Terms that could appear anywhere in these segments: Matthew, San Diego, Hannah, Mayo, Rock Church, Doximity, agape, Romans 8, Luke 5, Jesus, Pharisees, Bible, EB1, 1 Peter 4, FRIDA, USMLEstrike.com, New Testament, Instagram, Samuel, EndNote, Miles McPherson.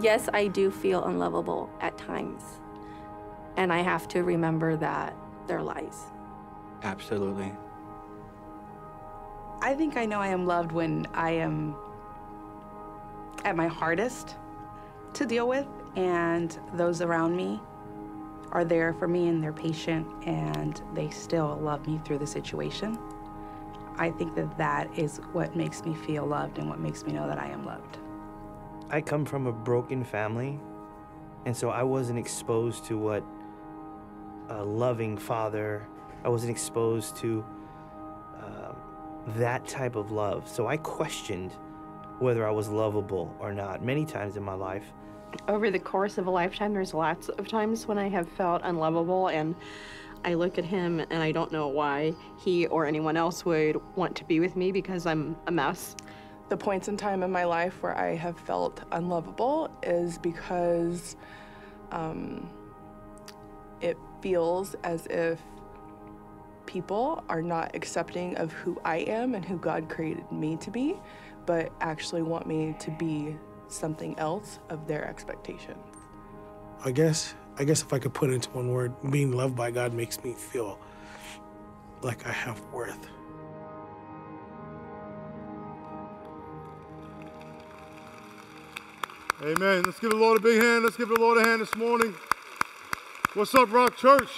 Yes, I do feel unlovable at times, and I have to remember that they're lies. Absolutely. I think I know I am loved when I am at my hardest to deal with, and those around me are there for me and they're patient and they still love me through the situation. I think that that is what makes me feel loved and what makes me know that I am loved. I come from a broken family, and so I wasn't exposed to what a loving father, I wasn't exposed to that type of love. So I questioned whether I was lovable or not many times in my life. Over the course of a lifetime, there's lots of times when I have felt unlovable, and I look at him and I don't know why he or anyone else would want to be with me because I'm a mess. The points in time in my life where I have felt unlovable is because it feels as if people are not accepting of who I am and who God created me to be, but actually want me to be something else of their expectations. I guess if I could put it into one word, being loved by God makes me feel like I have worth. Amen. Let's give the Lord a big hand. Let's give the Lord a hand this morning. What's up, Rock Church?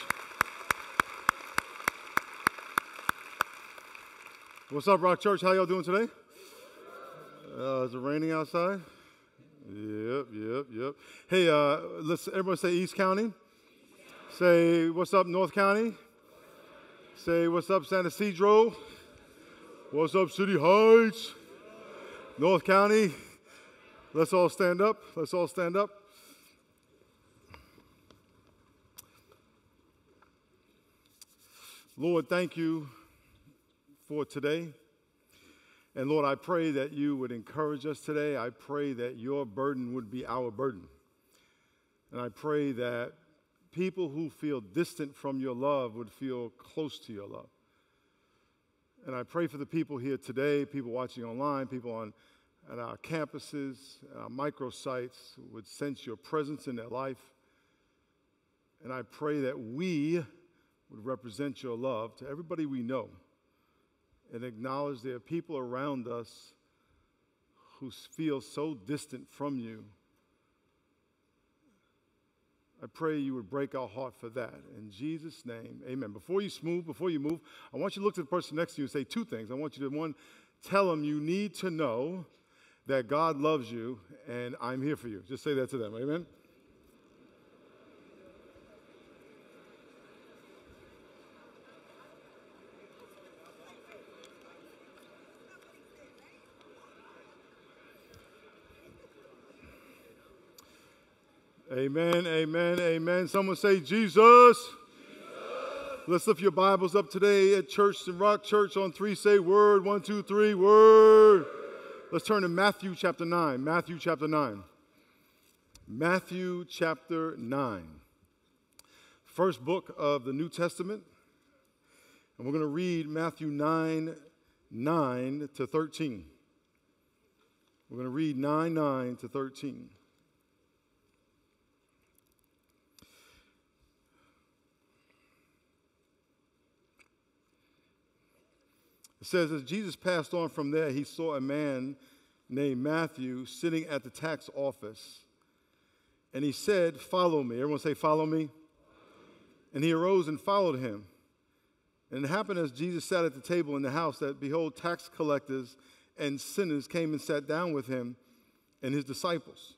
What's up, Rock Church? How y'all doing today? Is it raining outside? Yep. Hey, let's everyone say East County. Say, what's up, North County? Say, what's up, San Isidro? What's up, City Heights? North County. Let's all stand up. Let's all stand up. Lord, thank you for today. And Lord, I pray that you would encourage us today. I pray that your burden would be our burden. And I pray that people who feel distant from your love would feel close to your love. And I pray for the people here today, people watching online, people at our campuses, our microsites, would sense your presence in their life. And I pray that we would represent your love to everybody we know, and acknowledge there are people around us who feel so distant from you. I pray you would break our heart for that. In Jesus' name, amen. Before you move, I want you to look to the person next to you and say two things. I want you to, one, tell them you need to know that God loves you and I'm here for you. Just say that to them, amen? Amen, amen, amen. Someone say, Jesus. Jesus. Let's lift your Bibles up today at church, and Rock Church on 3. Say word, 1, 2, 3, word. Let's turn to Matthew chapter 9. Matthew chapter 9. Matthew chapter 9. First book of the New Testament. And we're going to read Matthew 9:9 to 13. We're going to read 9:9 to 13. It says, as Jesus passed on from there, he saw a man named Matthew sitting at the tax office. And he said, follow me. Everyone say, follow me. Follow me. And he arose and followed him. And it happened as Jesus sat at the table in the house that, behold, tax collectors and sinners came and sat down with him and his disciples.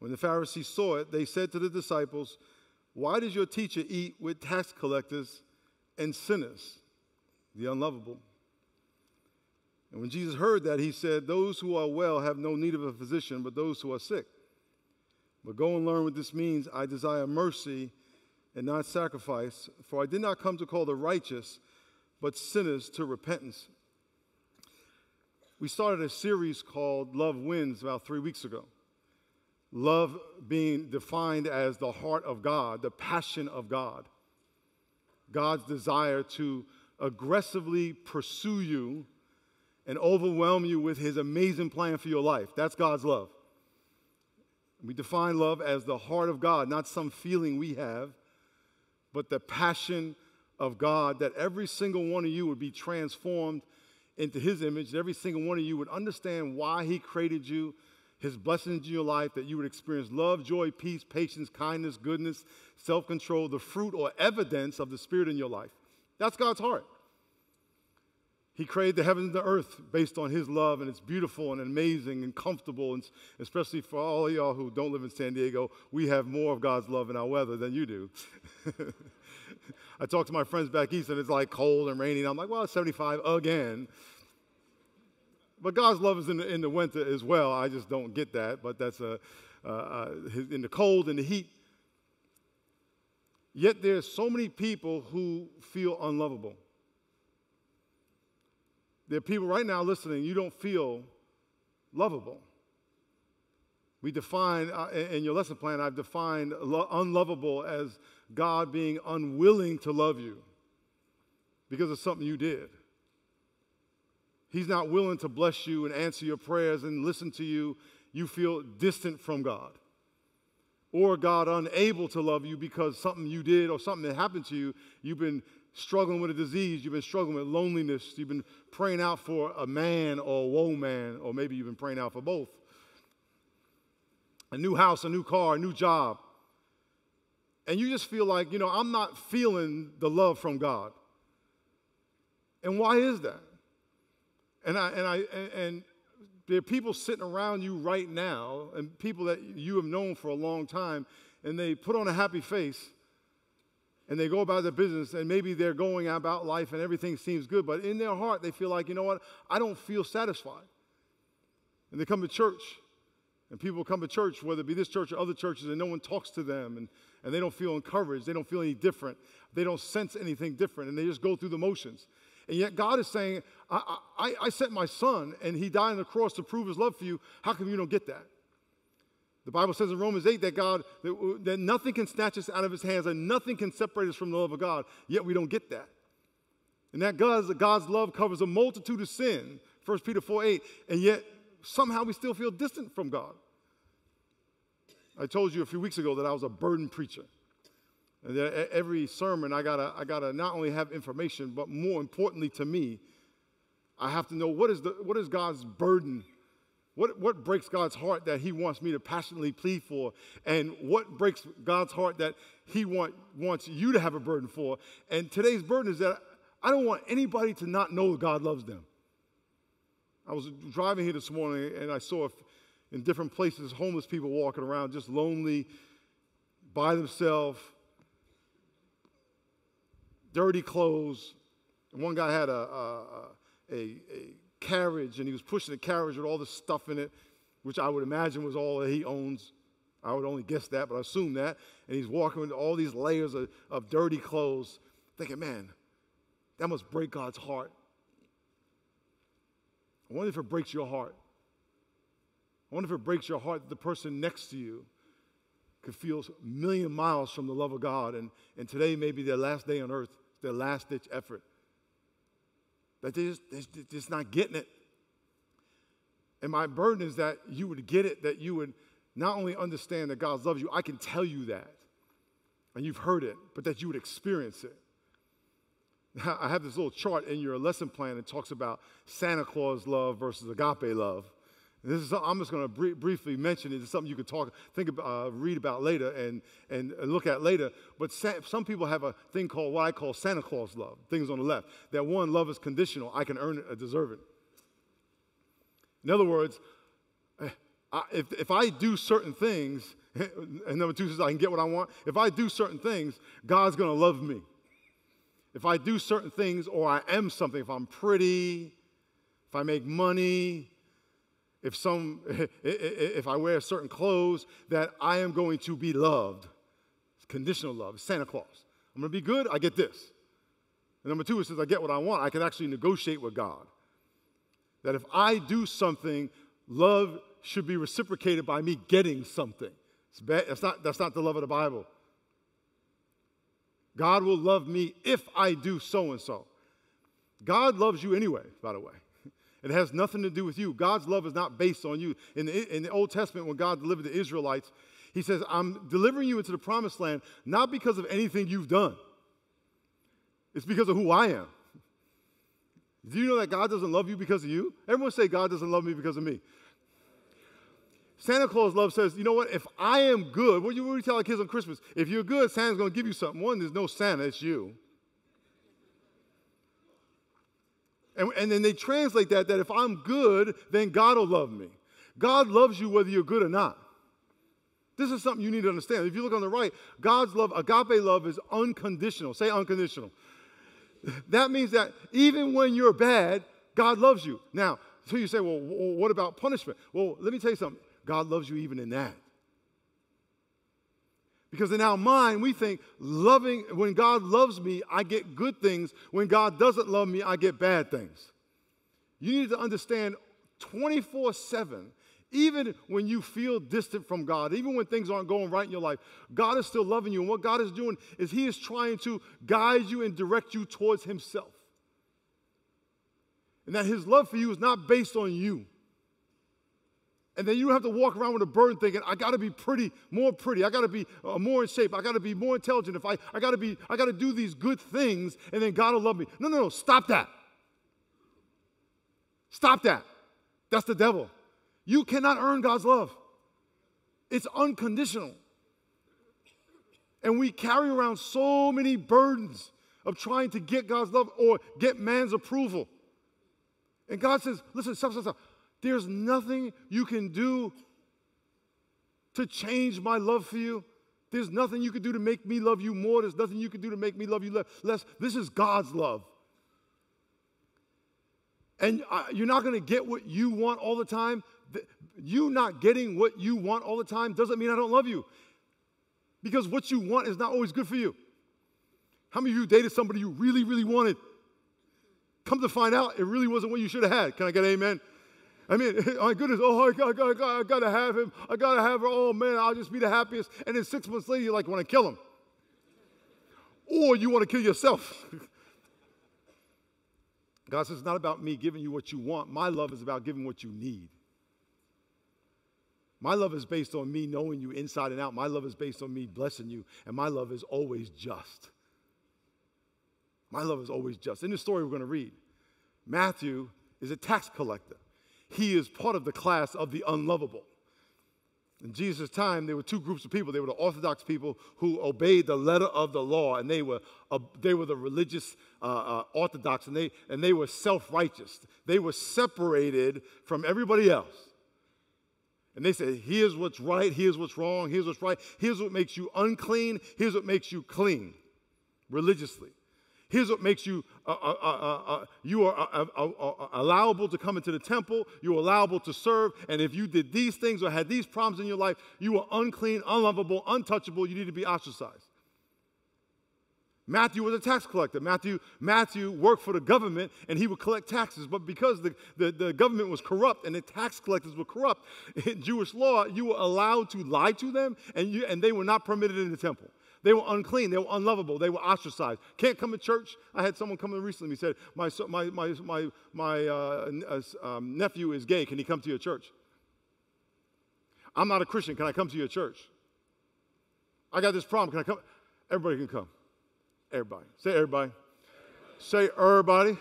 When the Pharisees saw it, they said to the disciples, why does your teacher eat with tax collectors and sinners? The unlovable. And when Jesus heard that, he said, those who are well have no need of a physician, but those who are sick. But go and learn what this means. I desire mercy and not sacrifice, for I did not come to call the righteous, but sinners to repentance. We started a series called Love Wins about 3 weeks ago. Love being defined as the heart of God, the passion of God, God's desire to aggressively pursue you and overwhelm you with his amazing plan for your life. That's God's love. We define love as the heart of God, not some feeling we have, but the passion of God, that every single one of you would be transformed into his image, that every single one of you would understand why he created you, his blessings in your life, that you would experience love, joy, peace, patience, kindness, goodness, self-control, the fruit or evidence of the Spirit in your life. That's God's heart. He created the heavens and the earth based on his love, and it's beautiful and amazing and comfortable, and especially for all of y'all who don't live in San Diego, we have more of God's love in our weather than you do. I talk to my friends back east, and it's like cold and rainy, and I'm like, well, it's 75 again. But God's love is in the winter as well. I just don't get that, but that's in the cold and the heat. Yet there's so many people who feel unlovable. There are people right now listening, you don't feel lovable. We define, in your lesson plan, I've defined unlovable as God being unwilling to love you because of something you did. He's not willing to bless you and answer your prayers and listen to you. You feel distant from God. Or God unable to love you because something you did or something that happened to you, you've been struggling with a disease, you've been struggling with loneliness, you've been praying out for a man or a woman, or maybe you've been praying out for both. A new house, a new car, a new job. And you just feel like, I'm not feeling the love from God. And why is that? And there are people sitting around you right now, and people that you have known for a long time, and they put on a happy face, and they go about their business, and maybe they're going about life, and everything seems good, but in their heart, they feel like, you know what, I don't feel satisfied. And they come to church, and people come to church, whether it be this church or other churches, and no one talks to them, and they don't feel encouraged, they don't feel any different, they don't sense anything different, and they just go through the motions. And yet God is saying, I sent my son, and he died on the cross to prove his love for you. How come you don't get that? The Bible says in Romans 8 that God, that nothing can snatch us out of his hands, and nothing can separate us from the love of God, yet we don't get that. And that God's love covers a multitude of sin, 1 Peter 4, 8, and yet somehow we still feel distant from God. I told you a few weeks ago that I was a burden preacher. And that every sermon, I gotta not only have information, but more importantly to me, I have to know what is God's burden. What breaks God's heart that he wants me to passionately plead for? And what breaks God's heart that he wants you to have a burden for? And today's burden is that I don't want anybody to not know that God loves them. I was driving here this morning, and I saw in different places homeless people walking around just lonely, by themselves, dirty clothes. And one guy had a carriage, and he was pushing a carriage with all this stuff in it, which I would imagine was all that he owns. I would only guess that, but I assume that. And he's walking with all these layers of dirty clothes, thinking, man, that must break God's heart. I wonder if it breaks your heart. I wonder if it breaks your heart that the person next to you could feel a million miles from the love of God, and today may be their last day on earth, their last-ditch effort. That they're just not getting it. And my burden is that you would get it, that you would not only understand that God loves you, I can tell you that, and you've heard it, but that you would experience it. I have this little chart in your lesson plan that talks about Santa Claus love versus agape love. And this is, I'm just going to briefly mention it. It's something you could read about later and look at later. But some people have a thing called what I call Santa Claus love, things on the left. That one, love is conditional. I can earn it or deserve it. In other words, if I do certain things, and number two says I can get what I want, if I do certain things, God's going to love me. If I do certain things or I am something, if I'm pretty, if I make money, if I wear certain clothes, that I am going to be loved. It's conditional love. It's Santa Claus. I'm going to be good. I get this. And number two, it says I get what I want. I can actually negotiate with God. That if I do something, love should be reciprocated by me getting something. It's bad. That's not the love of the Bible. God will love me if I do so and so. God loves you anyway, by the way. It has nothing to do with you. God's love is not based on you. In the Old Testament, when God delivered the Israelites, he says, I'm delivering you into the promised land, not because of anything you've done. It's because of who I am. Do you know that God doesn't love you because of you? Everyone say, God doesn't love me because of me. Santa Claus love says, you know what, if I am good, what do you tell our kids on Christmas? If you're good, Santa's going to give you something. One, there's no Santa, it's you. And then they translate that if I'm good, then God will love me. God loves you whether you're good or not. This is something you need to understand. If you look on the right, God's love, agape love, is unconditional. Say unconditional. That means that even when you're bad, God loves you. Now, so you say, well, what about punishment? Well, let me tell you something. God loves you even in that. Because in our mind, we think when God loves me, I get good things. When God doesn't love me, I get bad things. You need to understand 24/7, even when you feel distant from God, even when things aren't going right in your life, God is still loving you. And what God is doing is he is trying to guide you and direct you towards himself. And that his love for you is not based on you. And then you don't have to walk around with a burden thinking, I got to be more pretty. I got to be more in shape. I got to be more intelligent. If I got to do these good things, and then God will love me. No, no, no, stop that. Stop that. That's the devil. You cannot earn God's love. It's unconditional. And we carry around so many burdens of trying to get God's love or get man's approval. And God says, listen, stop. There's nothing you can do to change my love for you. There's nothing you can do to make me love you more. There's nothing you can do to make me love you less. This is God's love. And you're not going to get what you want all the time. You not getting what you want all the time doesn't mean I don't love you. Because what you want is not always good for you. How many of you dated somebody you really, really wanted? Come to find out, it really wasn't what you should have had. Can I get an amen? I mean, my goodness, oh, I got to have him. I got to have her. Oh, man, I'll just be the happiest. And then 6 months later, you like want to kill him. Or you want to kill yourself. God says, it's not about me giving you what you want. My love is about giving what you need. My love is based on me knowing you inside and out. My love is based on me blessing you. And my love is always just. My love is always just. In this story we're going to read, Matthew is a tax collector. He is part of the class of the unlovable. In Jesus' time, there were two groups of people. They were the Orthodox people who obeyed the letter of the law, and they were the religious Orthodox, and they were self-righteous. They were separated from everybody else. And they said, here's what's right, here's what's wrong, here's what's right, here's what makes you unclean, here's what makes you clean religiously. Here's what makes you, you are allowable to come into the temple, you are allowable to serve, and if you did these things or had these problems in your life, you were unclean, unlovable, untouchable, you need to be ostracized. Matthew was a tax collector. Matthew worked for the government, and he would collect taxes, but because the government was corrupt and the tax collectors were corrupt, in Jewish law, you were allowed to lie to them, and they were not permitted in the temple. They were unclean. They were unlovable. They were ostracized. Can't come to church. I had someone come in recently. He said, my nephew is gay. Can he come to your church? I'm not a Christian. Can I come to your church? I got this problem. Can I come? Everybody can come. Everybody. Say everybody. Say everybody.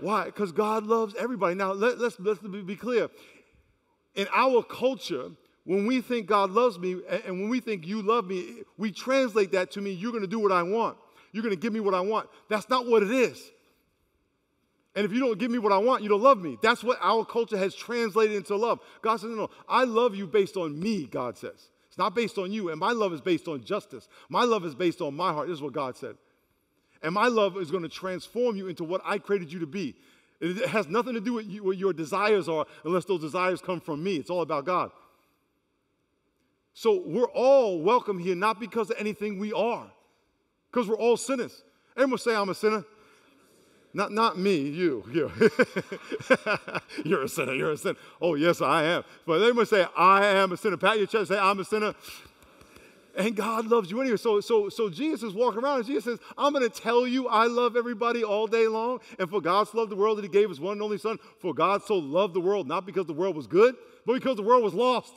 Why? Because God loves everybody. Now, let's be clear. In our culture, when we think God loves me and when we think you love me, we translate that to mean you're going to do what I want. You're going to give me what I want. That's not what it is. And if you don't give me what I want, you don't love me. That's what our culture has translated into love. God says, no, no, I love you based on me, God says. It's not based on you, and my love is based on justice. My love is based on my heart. This is what God said. And my love is going to transform you into what I created you to be. It has nothing to do with what your desires are unless those desires come from me. It's all about God. So we're all welcome here, not because of anything we are, because we're all sinners. Everyone say, I'm a sinner. Not me, you. You're a sinner, you're a sinner. Oh, yes, I am. But everyone say, I am a sinner. Pat your chest and say, I'm a sinner. and God loves you anyway. So Jesus is walking around, and Jesus says, I'm going to tell you I love everybody all day long. And for God so loved the world that he gave his one and only son. For God so loved the world, not because the world was good, but because the world was lost.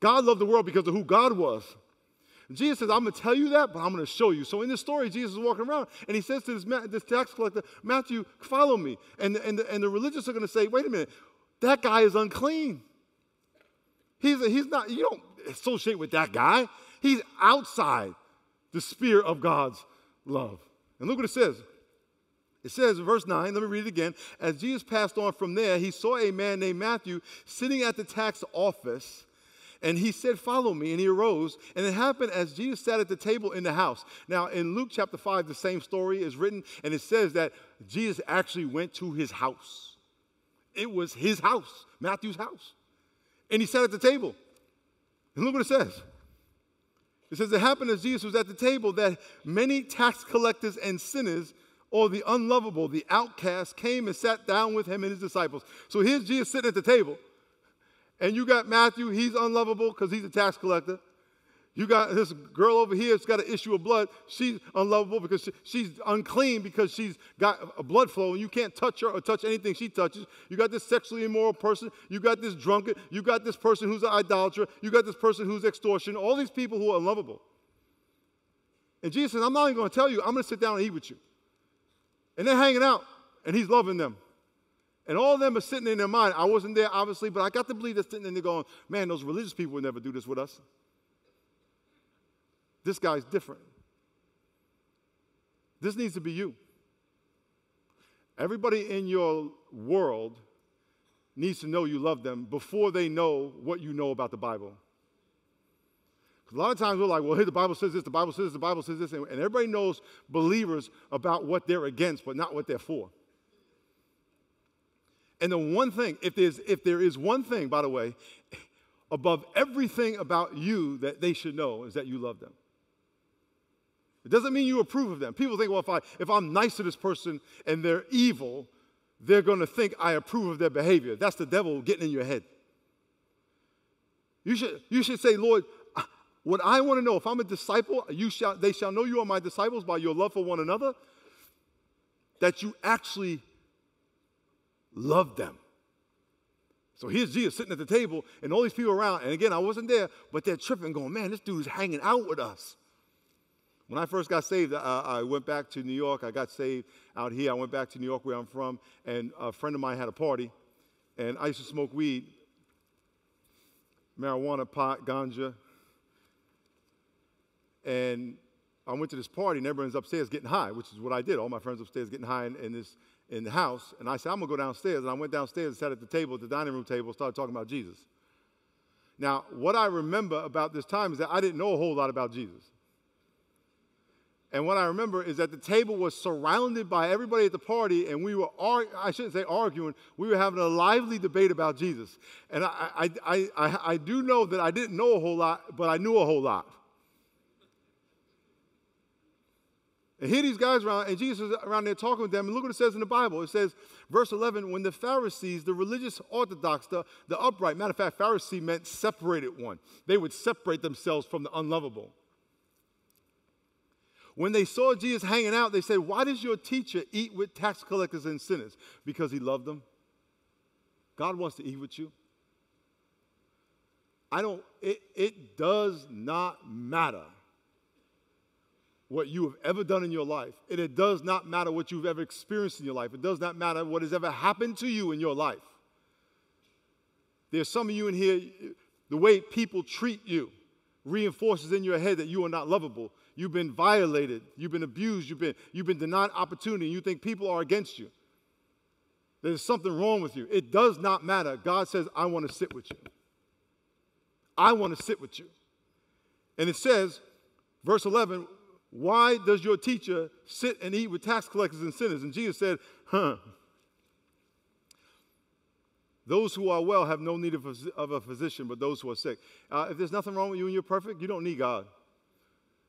God loved the world because of who God was. Jesus says, I'm going to tell you that, but I'm going to show you. So in this story, Jesus is walking around, and he says to this tax collector, Matthew, follow me. And the religious are going to say, wait a minute, that guy is unclean. He's not, you don't associate with that guy. He's outside the sphere of God's love. And look what it says. It says in verse 9, let me read it again. As Jesus passed on from there, he saw a man named Matthew sitting at the tax office, and he said, follow me, and he arose. And it happened as Jesus sat at the table in the house. Now, in Luke chapter 5, the same story is written, and it says that Jesus actually went to his house. It was his house, Matthew's house. And he sat at the table. And look what it says. It says, it happened as Jesus was at the table that many tax collectors and sinners, or the unlovable, the outcast, came and sat down with him and his disciples. So here's Jesus sitting at the table. And you got Matthew, he's unlovable because he's a tax collector. You got this girl over here that's got an issue of blood. She's unlovable because she's unclean because she's got a blood flow, and you can't touch her or touch anything she touches. You got this sexually immoral person. You got this drunkard. You got this person who's an idolater. You got this person who's extortion. All these people who are unlovable. And Jesus says, I'm not even going to tell you. I'm going to sit down and eat with you. And they're hanging out, and he's loving them. And all of them are sitting in their mind. I wasn't there, obviously, but I got to believe they're sitting in there going, man, those religious people would never do this with us. This guy's different. This needs to be you. Everybody in your world needs to know you love them before they know what you know about the Bible. A lot of times we're like, well, here the Bible says this, the Bible says this, the Bible says this, and everybody knows believers about what they're against, but not what they're for. And the one thing, if there is one thing, by the way, above everything about you that they should know is that you love them. It doesn't mean you approve of them. People think, well, if I'm nice to this person and they're evil, they're going to think I approve of their behavior. That's the devil getting in your head. You should say, Lord, what I want to know, if I'm a disciple, they shall know you are my disciples by your love for one another, that you actually love them. So here's Jesus sitting at the table and all these people around. And again, I wasn't there, but they're tripping going, man, this dude's hanging out with us. When I first got saved, I went back to New York. I got saved out here. I went back to New York where I'm from. And a friend of mine had a party. And I used to smoke weed, marijuana, pot, ganja. And I went to this party and everyone's upstairs getting high, which is what I did. All my friends upstairs getting high in the house, and I said, I'm going to go downstairs. And I went downstairs and sat at the table, at the dining room table, started talking about Jesus. Now, what I remember about this time is that I didn't know a whole lot about Jesus. And what I remember is that the table was surrounded by everybody at the party, and we were, I shouldn't say arguing, we were having a lively debate about Jesus. And I do know that I didn't know a whole lot, but I knew a whole lot. And here these guys around, and Jesus is around there talking with them. And look what it says in the Bible. It says, verse 11, when the Pharisees, the religious orthodox, the upright, matter of fact, Pharisee meant separated one. They would separate themselves from the unlovable. When they saw Jesus hanging out, they said, why does your teacher eat with tax collectors and sinners? Because he loved them. God wants to eat with you. It does not matter what you have ever done in your life. And it does not matter what you've ever experienced in your life. It does not matter what has ever happened to you in your life. There's some of you in here, the way people treat you reinforces in your head that you are not lovable. You've been violated. You've been abused. You've been denied opportunity. You think people are against you. There's something wrong with you. It does not matter. God says, I want to sit with you. I want to sit with you. And it says, verse 11, why does your teacher sit and eat with tax collectors and sinners? And Jesus said, those who are well have no need of a physician, but those who are sick. If there's nothing wrong with you and you're perfect, you don't need God.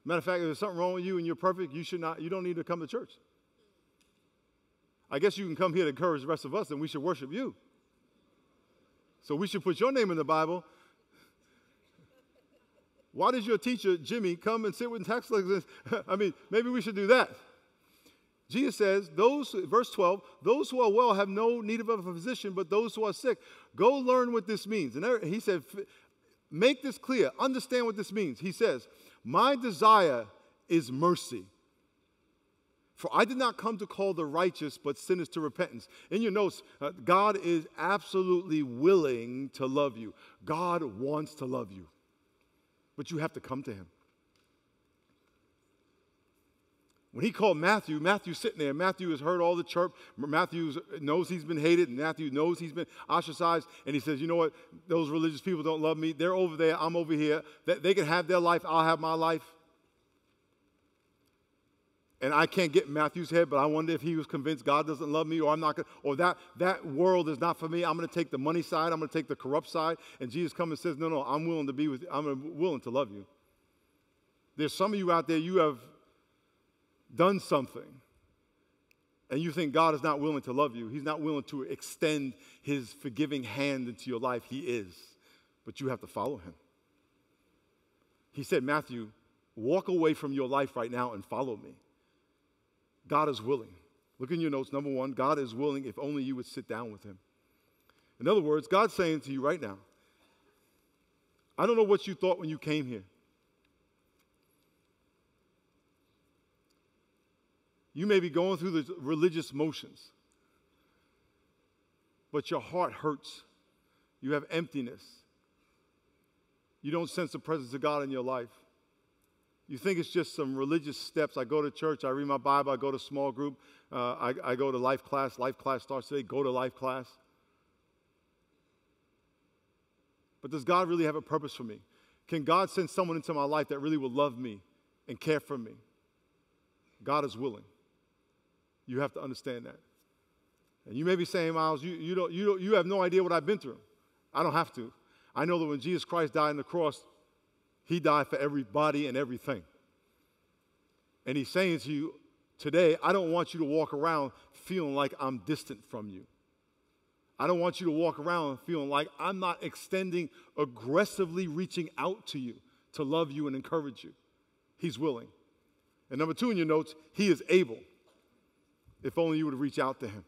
Matter of fact, if there's something wrong with you and you're perfect, you don't need to come to church. I guess you can come here to encourage the rest of us, and we should worship you. So we should put your name in the Bible. Why does your teacher, Jimmy, come and sit with tax collectors? I mean, maybe we should do that. Jesus says, verse 12, those who are well have no need of a physician, but those who are sick. Go learn what this means. And he said, make this clear. Understand what this means. He says, my desire is mercy. For I did not come to call the righteous, but sinners to repentance. In your notes, God is absolutely willing to love you. God wants to love you. But you have to come to him. When he called Matthew, Matthew's sitting there. Matthew has heard all the chirp. Matthew knows he's been hated. And Matthew knows he's been ostracized. And he says, you know what? Those religious people don't love me. They're over there. I'm over here. They can have their life. I'll have my life. And I can't get in Matthew's head, but I wonder if he was convinced God doesn't love me, or I'm not going, or that world is not for me. I'm going to take the money side. I'm going to take the corrupt side. And Jesus comes and says, no, I'm willing to be with you. I'm willing to love you. There's some of you out there, you have done something, and you think God is not willing to love you. He's not willing to extend his forgiving hand into your life. He is, but you have to follow him. He said, Matthew, walk away from your life right now and follow me. God is willing. Look in your notes. Number one, God is willing if only you would sit down with him. In other words, God's saying to you right now, I don't know what you thought when you came here. You may be going through the religious motions, but your heart hurts. You have emptiness. You don't sense the presence of God in your life. You think it's just some religious steps. I go to church. I read my Bible. I go to small group. I go to life class. Life class starts today. Go to life class. But does God really have a purpose for me? Can God send someone into my life that really will love me and care for me? God is willing. You have to understand that. And you may be saying, Miles, you have no idea what I've been through. I don't have to. I know that when Jesus Christ died on the cross, he died for everybody and everything. And he's saying to you today, I don't want you to walk around feeling like I'm distant from you. I don't want you to walk around feeling like I'm not extending, aggressively reaching out to you to love you and encourage you. He's willing. And number two in your notes, he is able. If only you would reach out to him.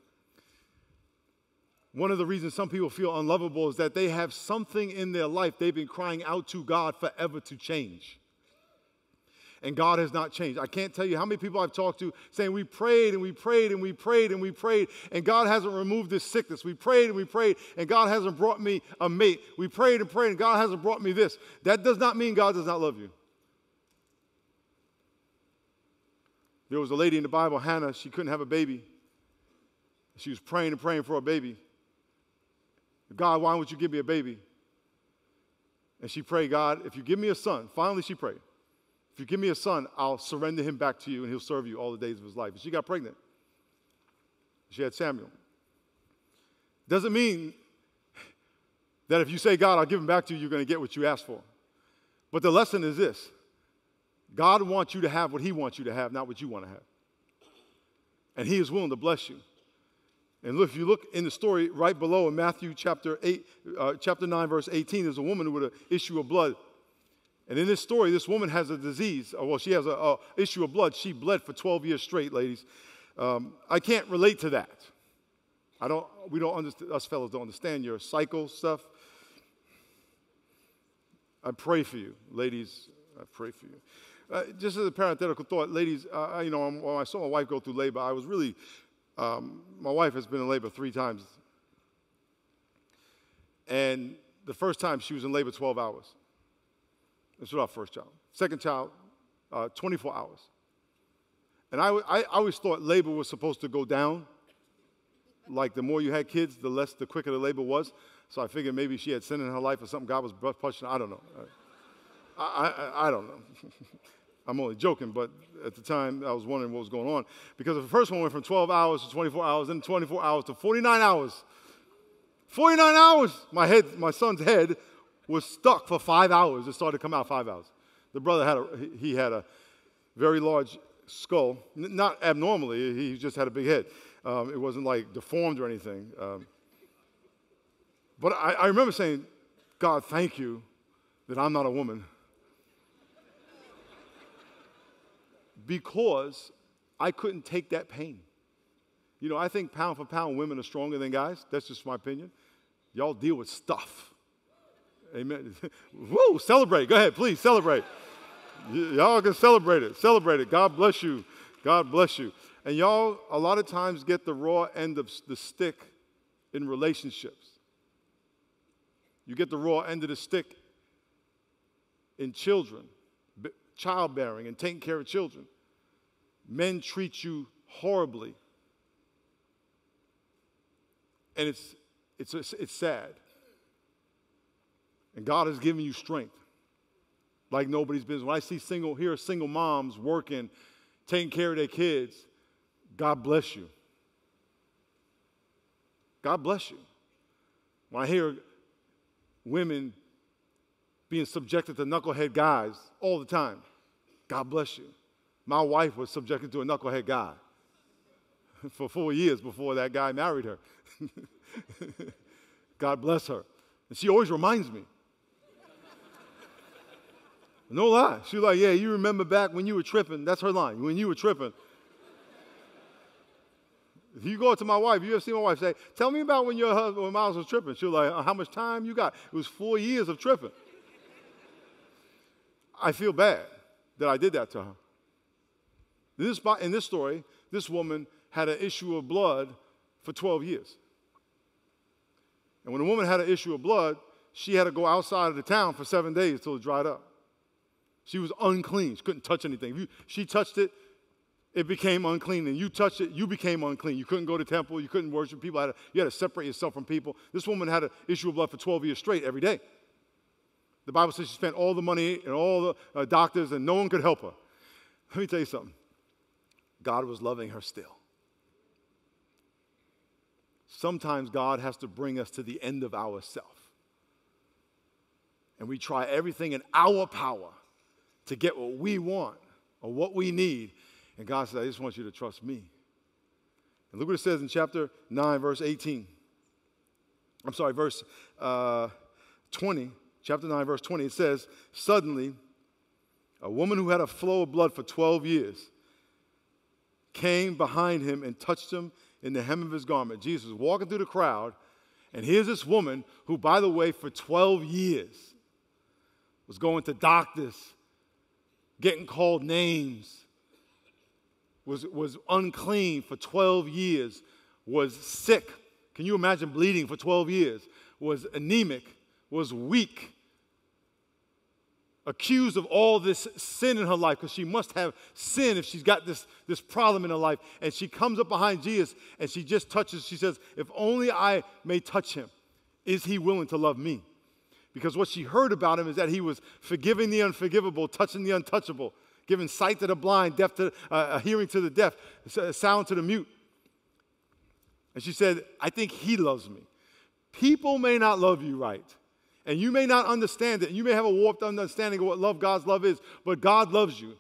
One of the reasons some people feel unlovable is that they have something in their life they've been crying out to God forever to change. And God has not changed. I can't tell you how many people I've talked to saying we prayed and we prayed and we prayed and we prayed and God hasn't removed this sickness. We prayed and we prayed and God hasn't brought me a mate. We prayed and prayed and God hasn't brought me this. That does not mean God does not love you. There was a lady in the Bible, Hannah, she couldn't have a baby. She was praying and praying for a baby. God, why won't you give me a baby? And she prayed, God, if you give me a son, finally she prayed, if you give me a son, I'll surrender him back to you and he'll serve you all the days of his life. And she got pregnant. She had Samuel. Doesn't mean that if you say, God, I'll give him back to you, you're going to get what you asked for. But the lesson is this. God wants you to have what he wants you to have, not what you want to have. And he is willing to bless you. And if you look in the story right below in Matthew chapter 9, verse 18, there's a woman with an issue of blood. And in this story, this woman has a disease. Well, she has an issue of blood. She bled for 12 years straight, ladies. I can't relate to that. Us fellas don't understand your cycle stuff. I pray for you, ladies. I pray for you. Just as a parenthetical thought, ladies, when I saw my wife go through labor, I was really... my wife has been in labor 3 times. And the first time she was in labor 12 hours. This was our first child. Second child, 24 hours. And I always thought labor was supposed to go down. Like the more you had kids, the quicker the labor was. So I figured maybe she had sin in her life or something. God was pushing. I don't know. I don't know. I'm only joking, but at the time, I was wondering what was going on. Because the first one went from 12 hours to 24 hours, then 24 hours to 49 hours. 49 hours! My son's head was stuck for 5 hours. It started to come out 5 hours. The brother had a very large skull. Not abnormally, he just had a big head. It wasn't like deformed or anything. But I remember saying, God, thank you that I'm not a woman. because I couldn't take that pain. You know, I think pound for pound women are stronger than guys. That's just my opinion. Y'all deal with stuff. Amen. Woo, celebrate. Go ahead, please, celebrate. Y'all can celebrate it. Celebrate it. God bless you. God bless you. And y'all, a lot of times, get the raw end of the stick in relationships. You get the raw end of the stick in children, childbearing and taking care of children. Men treat you horribly. And it's sad. And God has given you strength like nobody's business. When I see single moms working, taking care of their kids, God bless you. God bless you. When I hear women being subjected to knucklehead guys all the time, God bless you. My wife was subjected to a knucklehead guy for 4 years before that guy married her. God bless her. And she always reminds me. No lie. She's like, yeah, you remember back when you were tripping. That's her line, when you were tripping. If you go to my wife, you ever seen my wife say, tell me about when your husband, when Miles was tripping. She'll like, how much time you got? It was 4 years of tripping. I feel bad that I did that to her. In this story, this woman had an issue of blood for 12 years. And when a woman had an issue of blood, she had to go outside of the town for 7 days until it dried up. She was unclean. She couldn't touch anything. If she touched it, it became unclean, and you touched it, you became unclean. You couldn't go to temple. You couldn't worship people. You had to separate yourself from people. This woman had an issue of blood for 12 years straight every day. The Bible says she spent all the money and all the doctors, and no one could help her. Let me tell you something. God was loving her still. Sometimes God has to bring us to the end of ourselves, and we try everything in our power to get what we want or what we need. And God said, I just want you to trust me. And look what it says in chapter 9, verse 18. I'm sorry, verse 20. Chapter 9, verse 20. It says, suddenly, a woman who had a flow of blood for 12 years came behind him and touched him in the hem of his garment. Jesus was walking through the crowd, and here's this woman who, by the way, for 12 years was going to doctors, getting called names, was unclean for 12 years, was sick. Can you imagine bleeding for 12 years? Was anemic, was weak, accused of all this sin in her life, because she must have sin if she's got this problem in her life. And she comes up behind Jesus, and she just touches. She says, if only I may touch him. Is he willing to love me? Because what she heard about him is that he was forgiving the unforgivable, touching the untouchable, giving sight to the blind, deaf to hearing to the deaf, sound to the mute. And she said, I think he loves me. People may not love you right, and you may not understand it, and you may have a warped understanding of what God's love is, but God loves you.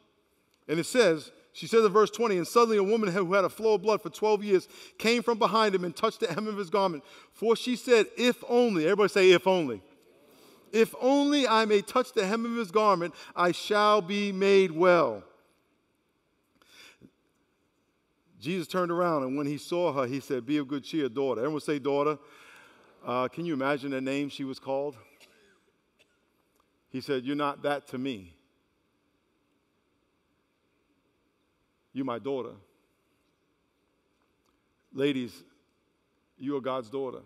And it says, she says in verse 20, and suddenly a woman who had a flow of blood for 12 years came from behind him and touched the hem of his garment. For she said, if only, everybody say, if only. If only I may touch the hem of his garment, I shall be made well. Jesus turned around, and when he saw her, he said, be of good cheer, daughter. Everyone say, daughter. Can you imagine the name she was called? He said, you're not that to me. You're my daughter. Ladies, you are God's daughter.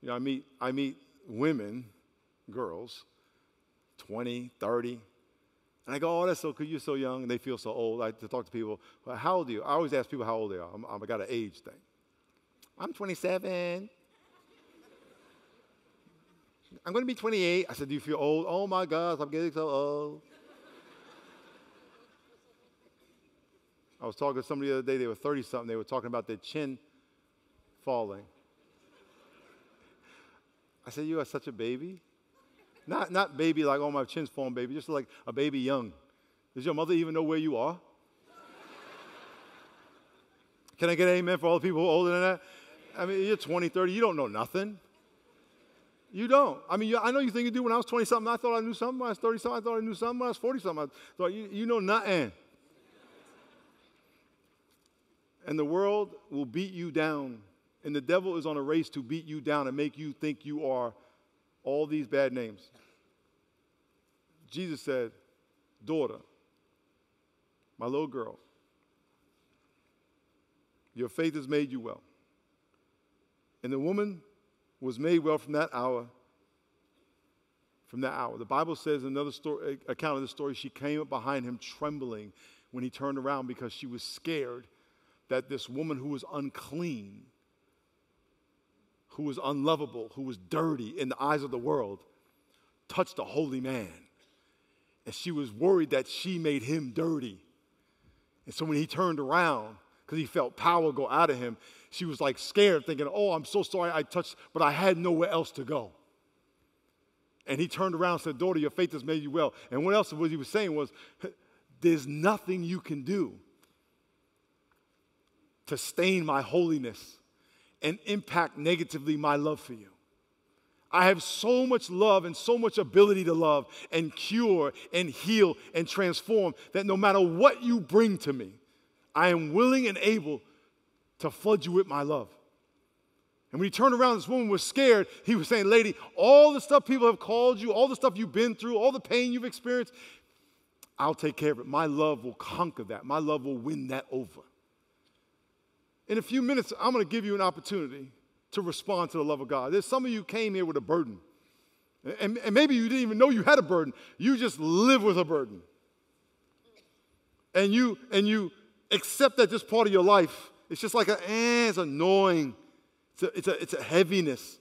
You know, I meet women, girls, 20, 30. And I go, oh, that's so cool. You're so young. And they feel so old. I talk to people, well, how old are you? I always ask people how old they are. I got an age thing. I'm 27. I'm going to be 28. I said, do you feel old? Oh, my gosh, I'm getting so old. I was talking to somebody the other day. They were 30-something. They were talking about their chin falling. I said, you are such a baby. Not baby like, oh, my chin's falling, baby. Just like a baby young. Does your mother even know where you are? Can I get an amen for all the people who are older than that? I mean, you're 20, 30. You don't know nothing. You don't. I mean, I know you think you do. When I was 20-something, I thought I knew something. When I was 30-something, I thought I knew something. When I was 40-something, I thought you know nothing. and the world will beat you down. And the devil is on a race to beat you down and make you think you are all these bad names. Jesus said, daughter, my little girl, your faith has made you well. And the woman was made well from that hour. The Bible says in another story, account of the story, she came up behind him trembling when he turned around because she was scared that this woman who was unclean, who was unlovable, who was dirty in the eyes of the world, touched a holy man. And she was worried that she made him dirty. And so when he turned around, because he felt power go out of him, she was like scared, thinking, oh, I'm so sorry I touched, but I had nowhere else to go. And he turned around and said, daughter, your faith has made you well. And what else was he was saying was, there's nothing you can do to stain my holiness and impact negatively my love for you. I have so much love and so much ability to love and cure and heal and transform that no matter what you bring to me, I am willing and able to flood you with my love. And when he turned around, this woman was scared. He was saying, lady, all the stuff people have called you, all the stuff you've been through, all the pain you've experienced, I'll take care of it. My love will conquer that. My love will win that over. In a few minutes, I'm going to give you an opportunity to respond to the love of God. There's some of you came here with a burden. And maybe you didn't even know you had a burden. You just live with a burden. And you accept that this part of your life, it's just like it's annoying. It's a heaviness.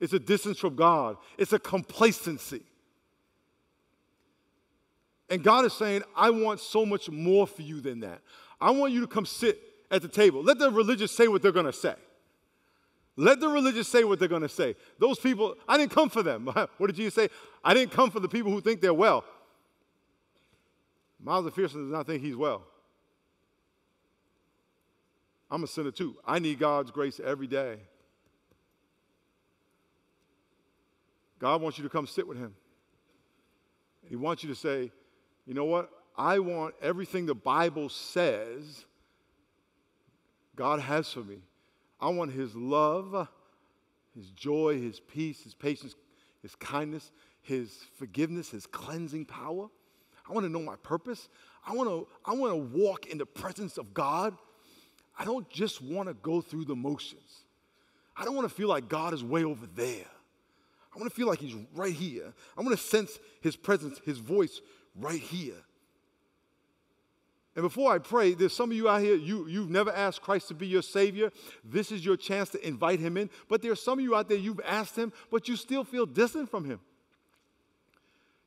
It's a distance from God. It's a complacency. And God is saying, I want so much more for you than that. I want you to come sit at the table. Let the religious say what they're going to say. Let the religious say what they're going to say. Those people, I didn't come for them. What did Jesus say? I didn't come for the people who think they're well. Miles McPherson does not think he's well. I'm a sinner too. I need God's grace every day. God wants you to come sit with him. He wants you to say, you know what? I want everything the Bible says God has for me. I want his love, his joy, his peace, his patience, his kindness, his forgiveness, his cleansing power. I want to know my purpose. I want to walk in the presence of God. I don't just want to go through the motions. I don't want to feel like God is way over there. I want to feel like he's right here. I want to sense his presence, his voice right here. And before I pray, there's some of you out here, you've never asked Christ to be your Savior. This is your chance to invite him in. But there's some of you out there, you've asked him, but you still feel distant from him.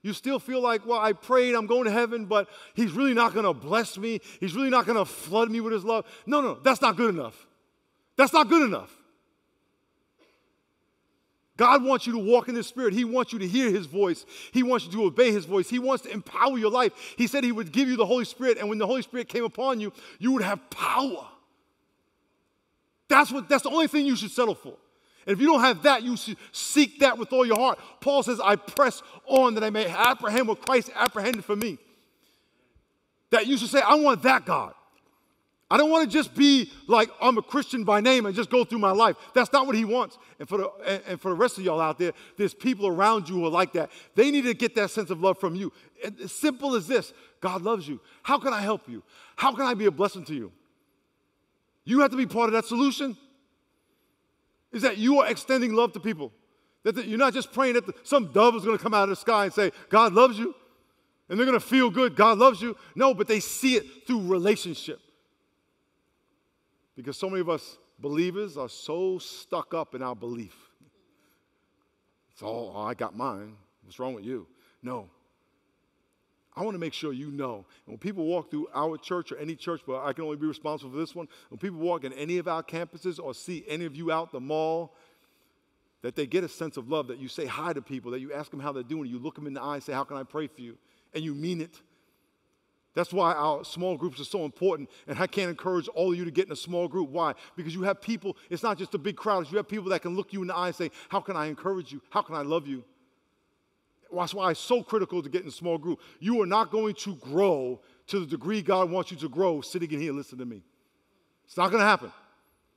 You still feel like, well, I prayed, I'm going to heaven, but he's really not going to bless me. He's really not going to flood me with his love. No, that's not good enough. That's not good enough. God wants you to walk in the Spirit. He wants you to hear his voice. He wants you to obey his voice. He wants to empower your life. He said he would give you the Holy Spirit, and when the Holy Spirit came upon you, you would have power. That's the only thing you should settle for. And if you don't have that, you should seek that with all your heart. Paul says, I press on that I may apprehend what Christ apprehended for me. That you should say, I want that God. I don't want to just be like I'm a Christian by name and just go through my life. That's not what he wants. And for the rest of y'all out there, there's people around you who are like that. They need to get that sense of love from you. As simple as this, God loves you. How can I help you? How can I be a blessing to you? You have to be part of that solution. Is that you are extending love to people. That you're not just praying that some dove is going to come out of the sky and say, God loves you. And they're going to feel good, God loves you. No, but they see it through relationship. Because so many of us believers are so stuck up in our belief. It's all, oh, I got mine. What's wrong with you? No. I want to make sure you know. And when people walk through our church or any church, but I can only be responsible for this one, when people walk in any of our campuses or see any of you out the mall, that they get a sense of love, that you say hi to people, that you ask them how they're doing, you look them in the eye and say, how can I pray for you? And you mean it. That's why our small groups are so important, and I can't encourage all of you to get in a small group. Why? Because you have people, it's not just a big crowd, it's you have people that can look you in the eye and say, how can I encourage you? How can I love you? That's why it's so critical to get in a small group. You are not going to grow to the degree God wants you to grow sitting in here listening to me. It's not going to happen.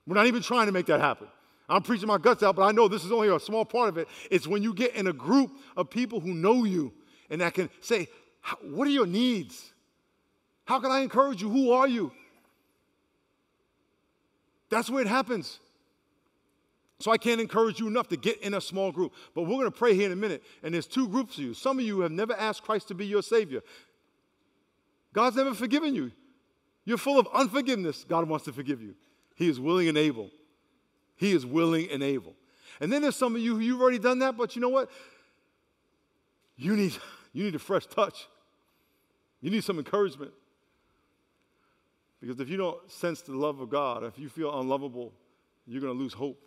We're not even trying to make that happen. I'm preaching my guts out, but I know this is only a small part of it. It's when you get in a group of people who know you and that can say, what are your needs? How can I encourage you? Who are you? That's where it happens. So I can't encourage you enough to get in a small group. But we're going to pray here in a minute, and there's two groups of you. Some of you have never asked Christ to be your Savior. God's never forgiven you. You're full of unforgiveness. God wants to forgive you. He is willing and able. He is willing and able. And then there's some of you who you've already done that, but you know what? You need a fresh touch. You need some encouragement. Because if you don't sense the love of God, if you feel unlovable, you're going to lose hope.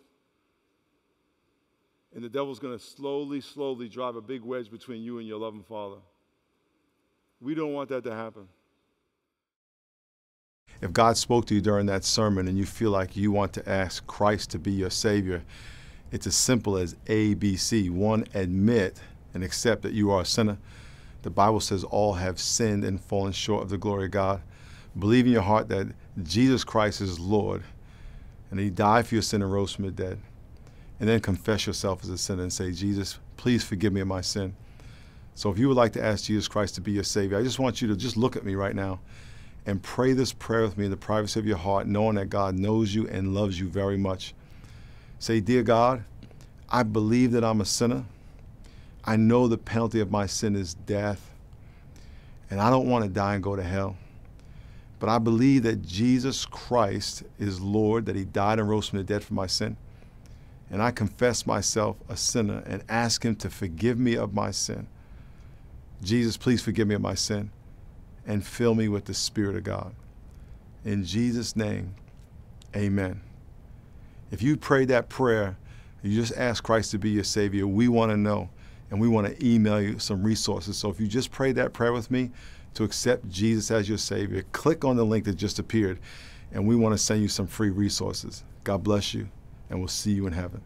And the devil's going to slowly, slowly drive a big wedge between you and your loving Father. We don't want that to happen. If God spoke to you during that sermon and you feel like you want to ask Christ to be your Savior, it's as simple as ABC. One, admit and accept that you are a sinner. The Bible says all have sinned and fallen short of the glory of God. Believe in your heart that Jesus Christ is Lord and He died for your sin and rose from the dead. And then confess yourself as a sinner and say, Jesus, please forgive me of my sin. So if you would like to ask Jesus Christ to be your Savior, I just want you to just look at me right now and pray this prayer with me in the privacy of your heart, knowing that God knows you and loves you very much. Say, dear God, I believe that I'm a sinner. I know the penalty of my sin is death, and I don't want to die and go to hell. But I believe that Jesus Christ is Lord, that He died and rose from the dead for my sin. And I confess myself a sinner and ask Him to forgive me of my sin. Jesus, please forgive me of my sin and fill me with the Spirit of God. In Jesus' name, amen. If you prayed that prayer, you just asked Christ to be your Savior, we want to know, and we want to email you some resources. So if you just prayed that prayer with me to accept Jesus as your Savior, click on the link that just appeared, and we want to send you some free resources. God bless you, and we'll see you in heaven.